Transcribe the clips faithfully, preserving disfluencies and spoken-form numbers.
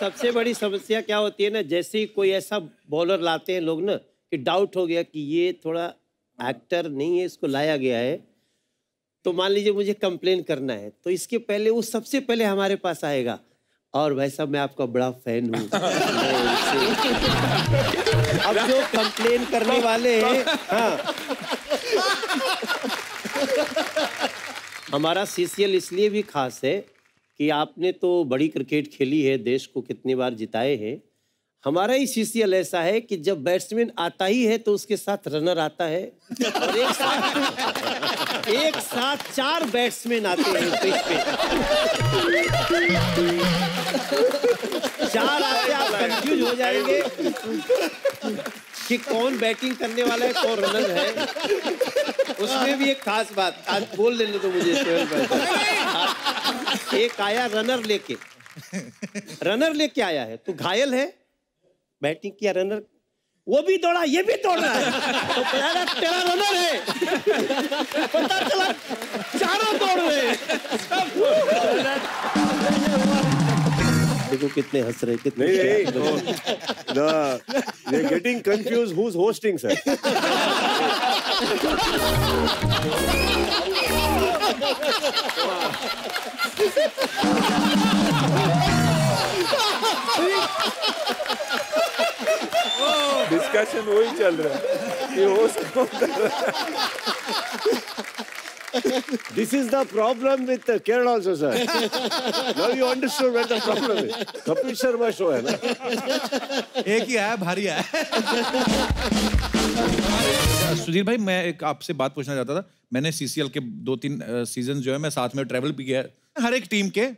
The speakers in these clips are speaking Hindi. सबसे बड़ी समस्या क्या होती है ना, जैसे ही कोई ऐसा बॉलर लाते हैं लोग ना कि डाउट हो गया कि ये थोड़ा एक्टर नहीं है, इसको लाया गया है, तो मान लीजिए मुझे कंप्लेन करना है तो इसके पहले वो सबसे पहले हमारे पास आएगा और भाई साहब मैं आपका बड़ा फैन हूँ। अब जो कंप्लेन करने वाले हैं, हाँ हमारा सीसीएल इसलिए भी खास है कि आपने तो बड़ी क्रिकेट खेली है, देश को कितनी बार जिताए हैं। हमारा ही सीसीएल ऐसा है कि जब बैट्समैन आता ही है तो उसके साथ रनर आता है और एक साथ एक साथ चार बैट्समैन आते हैं पिच पे। चार आते आप कंफ्यूज हो जाएंगे कि कौन बैटिंग करने वाला है कौन रनर है। उसमें भी एक खास बात, आज बोल लेने तो मुझे सोहेल, एक आया रनर लेके, रनर लेके आया है तो घायल है, बैटिंग किया रनर, वो भी दौड़ा ये भी दौड़ रहा है तो तेरा तेरा रनर है, पता चला चारों दौड़ रहे। देखो कितने हंस रहे, कितने नहीं getting confuse who is hosting sir. Discussion वही चल रहा है, ये होस्ट कौन कर रहा है? This is the problem with the Kerala also, sir. Now you understood what the problem is. Kapil Sharma show है ना? एक ही है, भारी है। सुधीर भाई मैं एक आपसे बात पूछना चाहता था। मैंने सीसीएल के दो तीन सीजन जो है मैं साथ में ट्रैवल भी किया है। हर एक टीम के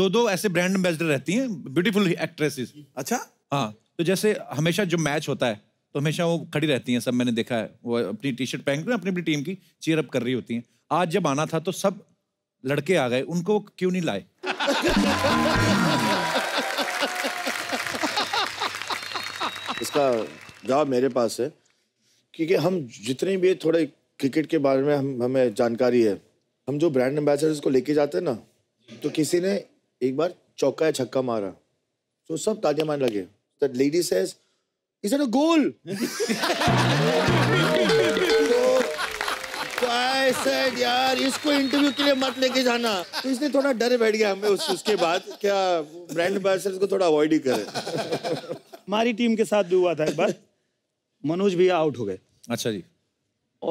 दो दो ऐसे ब्रांड एम्बेसडर रहती हैं, ब्यूटीफुल एक्ट्रेसेस। अच्छा हाँ, तो जैसे हमेशा जो मैच होता है तो हमेशा वो खड़ी रहती हैं, सब मैंने देखा है, वो अपनी टी शर्ट पहन कर अपनी अपनी टीम की चीयर अप कर रही होती हैं। आज जब आना था तो सब लड़के आ गए, उनको क्यों नहीं लाए? इसका जवाब मेरे पास है, क्योंकि हम जितने भी थोड़े क्रिकेट के बारे में हम हमें जानकारी है, हम जो ब्रांड एम्बेसडर्स को लेके जाते हैं ना, तो किसी ने एक बार चौका या छक्का मारा तो सब तालियां मारने लगे। That lady says is it a goal, तो आई सेड यार इसको इंटरव्यू के लिए मत लेके जाना। तो इसने थोड़ा डर बैठ गया हमें उस, उसके बाद क्या ब्रांड एम्बेसडर्स को थोड़ा अवॉइड ही करें। हमारी टीम के साथ भी हुआ था एक बार, मनोज भैया आउट हो गए। अच्छा जी।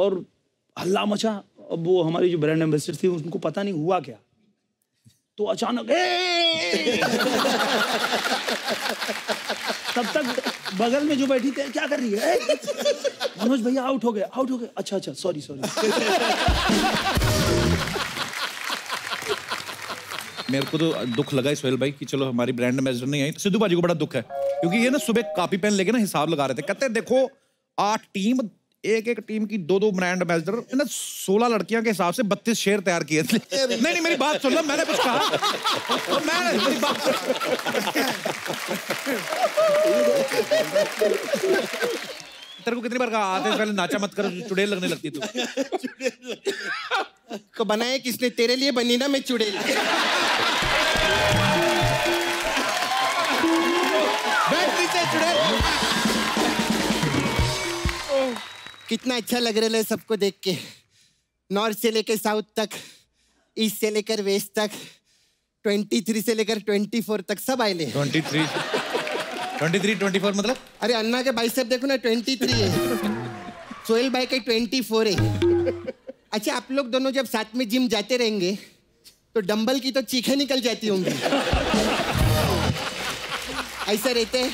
और हल्ला मचा। अब वो हमारी जो ब्रांड एम्बेसडर थी उनको पता नहीं हुआ क्या, तो अचानक तब तक बगल में जो बैठी थे क्या कर रही है, मनोज भैया आउट हो गए आउट हो गए अच्छा अच्छा सॉरी सॉरी। मेरे को तो दुख लगा सोहेल भाई कि चलो हमारी ब्रांड एम्बेसडर नहीं आई। सिद्धू भाजी को बड़ा दुख है क्योंकि ये ना सुबह कापी पेन लेके ना हिसाब लगा रहे थे, कहते देखो आठ टीम, एक एक टीम की दो दो ब्रांड एम्बेसडर, ना सोलह लड़कियां के हिसाब से बत्तीस शेर तैयार किए थे। नहीं नहीं मेरी बात सुन लो, मैंने कुछ कहा तो मैंने मेरी बात तेरे को कितनी बार कहा आते पहले नाचा मत कर, चुड़ैल लगने लगती तू को। बनाए किसने? तेरे लिए बनी ना मैं चुड़ैल। कितना अच्छा लग रहा है सबको देख के, नॉर्थ से लेकर साउथ तक, ईस्ट से लेकर वेस्ट तक, तेईस से लेकर चौबीस तक सब आए। तेईस, तेईस, चौबीस मतलब? अरे अन्ना के बाइसेप देखो ना, तेईस है, सोहेल भाई के चौबीस है। अच्छा आप लोग दोनों जब साथ में जिम जाते रहेंगे तो डंबल की तो चीखें निकल जाती होंगी, ऐसा रहते है?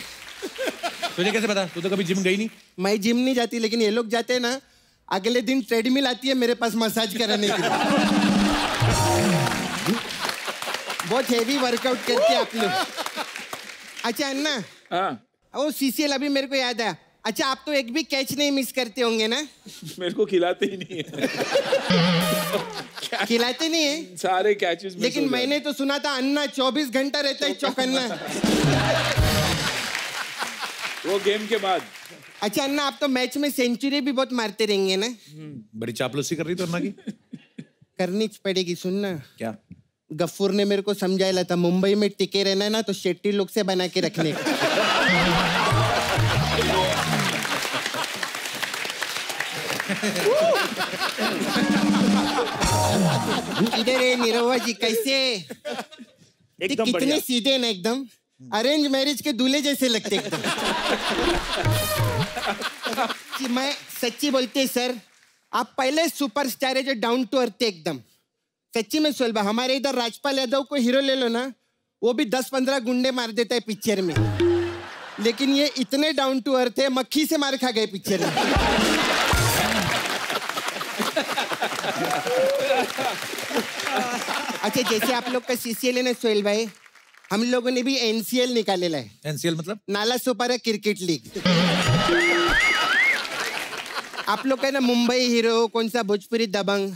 तुझे कैसे पता? तू तो कभी जिम गई नहीं। मैं जिम नहीं जाती, लेकिन ये लोग जाते हैं ना, अगले दिन ट्रेडमिल आती है मेरे पास मसाज कराने के लिए। बहुत हेवी वर्कआउट करते आप लोग। अच्छा अन्ना, हाँ वो सीसीएल अभी मेरे को याद आया। अच्छा आप तो एक भी कैच नहीं मिस करते होंगे ना? मेरे को खिलाते ही नहीं है। खिलाते नहीं है सारे कैचेस, लेकिन मैंने तो सुना था अन्ना चौबीस घंटा रहता है चौकन्ना, वो गेम के बाद। अच्छा अन्ना आप तो मैच में सेंचुरी भी बहुत मारते रहेंगे ना? बड़ी चापलूसी कर रही तो अन्ना की। करनी पड़ेगी सुनना। क्या? गफ्फूर ने मेरे को समझाया था मुंबई में टिके रहना है ना तो शेट्टी लोग से बना के रखने का। इधर है निरवा जी, कैसे कितने सीधे ना, एकदम अरेंज मैरिज के दूल्हे जैसे लगते एकदम। मैं सच्ची बोलते सर, आप पहले सुपरस्टार है जो डाउन टू अर्थ है एकदम। सच्ची में सोलबा, हमारे इधर राजपाल यादव को हीरो ले लो ना, वो भी दस पंद्रह गुंडे मार देता है पिक्चर में, लेकिन ये इतने डाउन टू अर्थ है, मक्खी से मार खा गए पिक्चर में। अच्छा, जैसे आप लोग का सीसीएल है ना सोहेल भाई, हम लोगों ने भी एनसीएल निकाले है। एनसीएल मतलब नाला सुपारा क्रिकेट लीग। आप लोग का ना मुंबई हीरो, कौन सा भोजपुरी दबंग,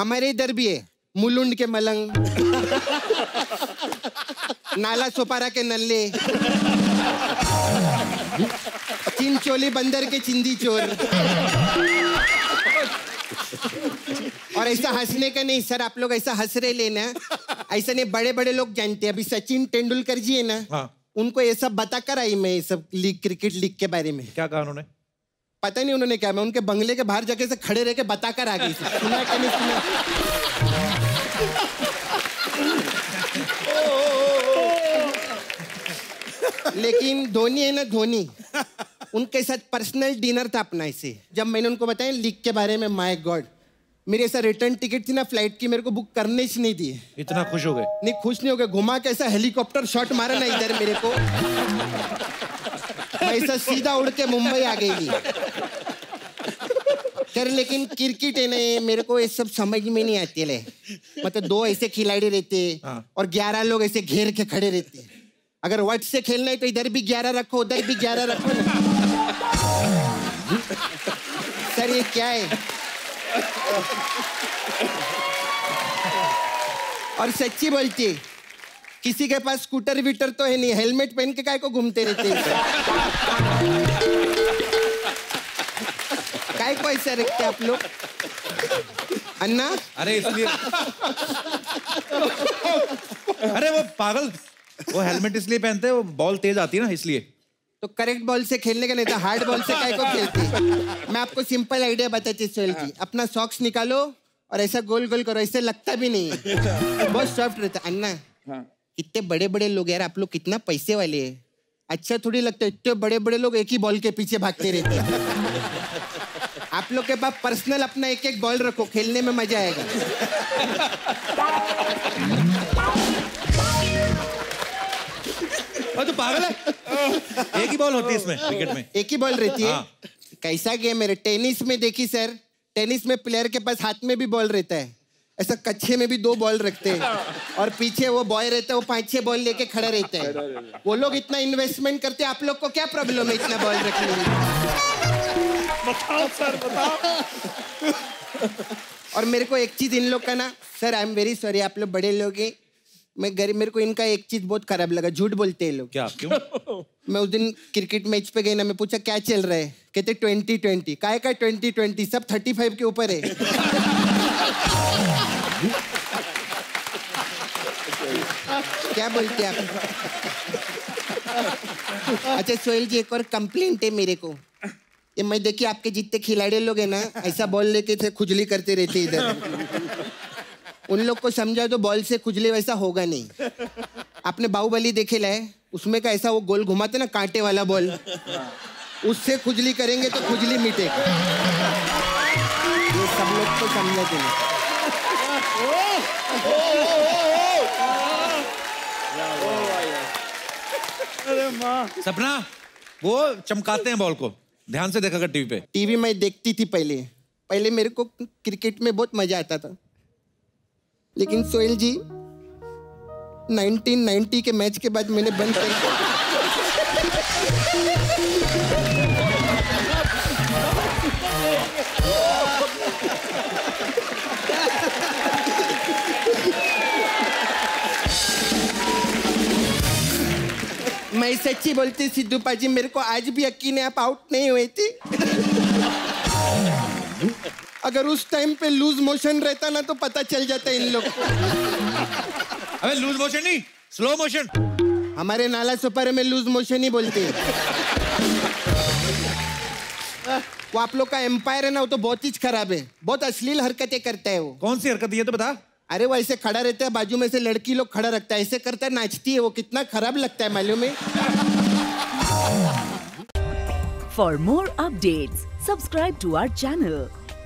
हमारे इधर भी है मुलुंड के मलंग, नाला सोपारा के नल्ले, चिंचोली बंदर के चिंदी चोर। और ऐसा हंसने का नहीं सर, आप लोग ऐसा हंस रहे लेना, ऐसा नहीं बड़े बड़े लोग जानते हैं। अभी सचिन तेंदुलकर जी है ना, हाँ। उनको ये सब बता कर आई मैं, ये सब लीग, क्रिकेट लीग के बारे में। क्या कहा उन्होंने? पता नहीं उन्होंने क्या, मैं उनके बंगले के बाहर जाके से खड़े रह के बताकर आ गई। सुना क्या नहीं सुना? लेकिन धोनी है ना, धोनी, उनके साथ पर्सनल डिनर था अपना। इसे जब मैंने उनको बताया लीग के बारे में, माय गॉड, मेरे साथ रिटर्न टिकट थी ना फ्लाइट की, मेरे को बुक करने ही नहीं दिए। इतना खुश हो गए? नहीं, खुश नहीं हो गए, घुमा के ऐसा हेलीकॉप्टर शॉट मारा ना इधर मेरे को, ऐसा सीधा उड़ के मुंबई आ गई सर। लेकिन क्रिकेट है ना, मेरे को ये सब समझ में नहीं आती है। मतलब दो ऐसे खिलाड़ी रहते हैं और ग्यारह लोग ऐसे घेर के खड़े रहते हैं। अगर वट से खेलना है तो इधर भी ग्यारह रखो, उधर भी ग्यारह रखो ना। सर ये क्या है? और सच्ची बोलती, किसी के पास स्कूटर विटर तो है नहीं, हेलमेट पहन के काय को घूमते रहते हैं? काय को ऐसा रखते आप लोग अन्ना? अरे इसलिए अरे वो पागल, वो हेलमेट इसलिए पहनते हैं, वो बॉल तेज आती है ना इसलिए। तो करेक्ट बॉल से खेलने का नहीं था, हार्ड बॉल से काय को खेलते? मैं आपको सिंपल आइडिया बताती सोहेल जी, अपना सॉक्स निकालो और ऐसा गोल गोल करो, ऐसे लगता भी नहीं है, बहुत सॉफ्ट रहता। अन्ना हाँ। इतने बड़े बड़े लोग यार, आप लोग कितना पैसे वाले हैं, अच्छा थोड़ी लगता है इतने बड़े बड़े लोग एक ही बॉल के पीछे भागते रहते हैं। आप लोग के पास पर्सनल अपना एक एक बॉल रखो, खेलने में मजा आएगा। तो पागल है, एक ही बॉल होती है इसमें, क्रिकेट में एक ही बॉल रहती है। हाँ। कैसा गेम है? टेनिस में देखी सर, टेनिस में प्लेयर के पास हाथ में भी बॉल रहता है, ऐसा कच्चे में भी दो बॉल रखते हैं, और पीछे वो बॉय रहता है, वो पांच छह बॉल लेके खड़ा रहता है। वो लोग इतना इन्वेस्टमेंट करते हैं, आप लोग को क्या प्रॉब्लम है इतना बॉल रखने में? बताओ सर, बताओ। और मेरे को एक चीज इन लोग का ना sir, I am very sorry, आप लोग बड़े लोग हैं, मैं गरीब, मेरे को इनका एक चीज बहुत खराब लगा, झूठ बोलते हैं लोग। क्या? क्यों? मैं उस दिन क्रिकेट मैच पे गई ना, मैं पूछा क्या चल रहा है, कहते ट्वेंटी ट्वेंटी काय का ट्वेंटी ट्वेंटी सब थर्टी फाइव के ऊपर है। क्या बोलते आप? अच्छा सोहेल जी, एक और कंप्लेंट है मेरे को, ये मैं देखिए आपके जितने खिलाड़ी लोग हैं ना, ऐसा बॉल लेके थे खुजली करते रहते इधर। उन लोग को समझा तो बॉल से खुजली वैसा होगा नहीं। आपने बाहुबली देखे लाए, उसमें का ऐसा वो गोल घुमाते ना कांटे वाला बॉल, उससे खुजली करेंगे तो खुजली मिटेगी। सब लोग को समझाते हैं। सपना, वो चमकाते हैं बॉल को, ध्यान से देखा कर टीवी पे। टीवी में देखती थी पहले, पहले मेरे को क्रिकेट में बहुत मजा आता था, लेकिन सोहेल जी नाइनटीन नाइंटी के मैच के बाद मैंने बंद कर दिया। मैं सच्ची बोलती सिद्धू पाजी, मेरे को आज भी यकीन है आप आउट नहीं हुए थे। अगर उस टाइम पे लूज मोशन रहता ना तो पता चल जाता इन लोग को। अबे लूज मोशन नहीं, स्लो मोशन। हमारे नाला सुपर में लूज मोशन ही बोलते हैं। वो आप लोग का एम्पायर है ना, वो तो बहुत ही खराब है, बहुत अश्लील हरकतें करता है वो। कौन सी हरकत ये तो बता? अरे वो ऐसे खड़ा रहता है, बाजू में से लड़की लोग खड़ा रखता है, ऐसे करता है, नाचती है वो, कितना खराब लगता है मालूम है। For more updates subscribe to our channel,